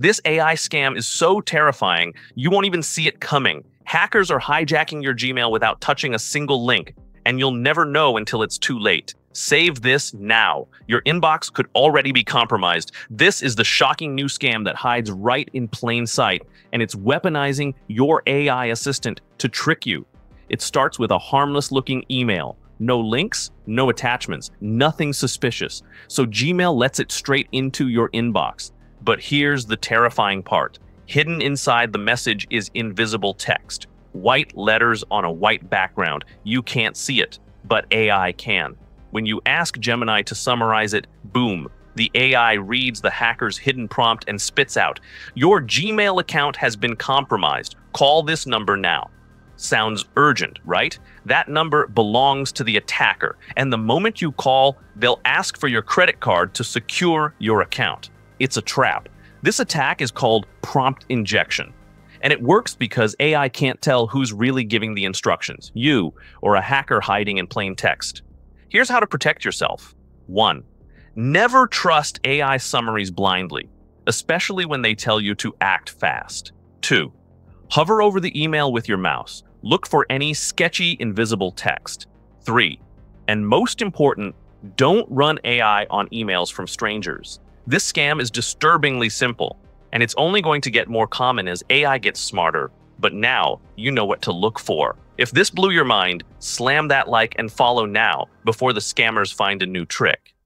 This AI scam is so terrifying, you won't even see it coming. Hackers are hijacking your Gmail without touching a single link, and you'll never know until it's too late. Save this now. Your inbox could already be compromised. This is the shocking new scam that hides right in plain sight, and it's weaponizing your AI assistant to trick you. It starts with a harmless-looking email. No links, no attachments, nothing suspicious. So Gmail lets it straight into your inbox. But here's the terrifying part. Hidden inside the message is invisible text. White letters on a white background. You can't see it, but AI can. When you ask Gemini to summarize it, boom, the AI reads the hacker's hidden prompt and spits out, "Your Gmail account has been compromised. Call this number now." Sounds urgent, right? That number belongs to the attacker, and the moment you call, they'll ask for your credit card to secure your account. It's a trap. This attack is called prompt injection, and it works because AI can't tell who's really giving the instructions, you or a hacker hiding in plain text. Here's how to protect yourself. 1. Never trust AI summaries blindly, especially when they tell you to act fast. 2. Hover over the email with your mouse. Look for any sketchy, invisible text. 3. And most important, don't run AI on emails from strangers. This scam is disturbingly simple, and it's only going to get more common as AI gets smarter, but now you know what to look for. If this blew your mind, slam that like and follow now before the scammers find a new trick.